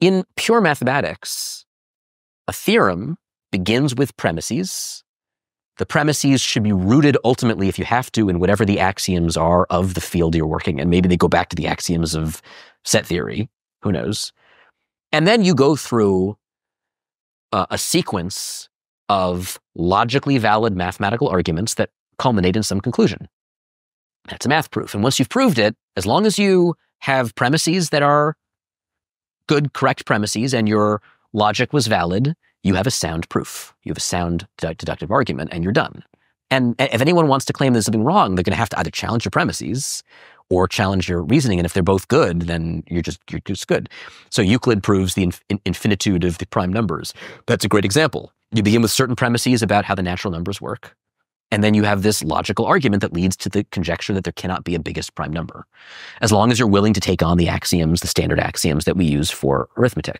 In pure mathematics, a theorem begins with premises. The premises should be rooted ultimately, if you have to, in whatever the axioms are of the field you're working in. Maybe they go back to the axioms of set theory, who knows. And then you go through a sequence of logically valid mathematical arguments that culminate in some conclusion. That's a math proof. And once you've proved it, as long as you have premises that are good, correct premises, and your logic was valid, you have a sound proof. You have a sound deductive argument, and you're done. And if anyone wants to claim there's something wrong, they're going to have to either challenge your premises or challenge your reasoning. And if they're both good, then you're just good. So Euclid proves the infinitude of the prime numbers. That's a great example. You begin with certain premises about how the natural numbers work, and then you have this logical argument that leads to the conjecture that there cannot be a biggest prime number, as long as you're willing to take on the axioms, the standard axioms that we use for arithmetic.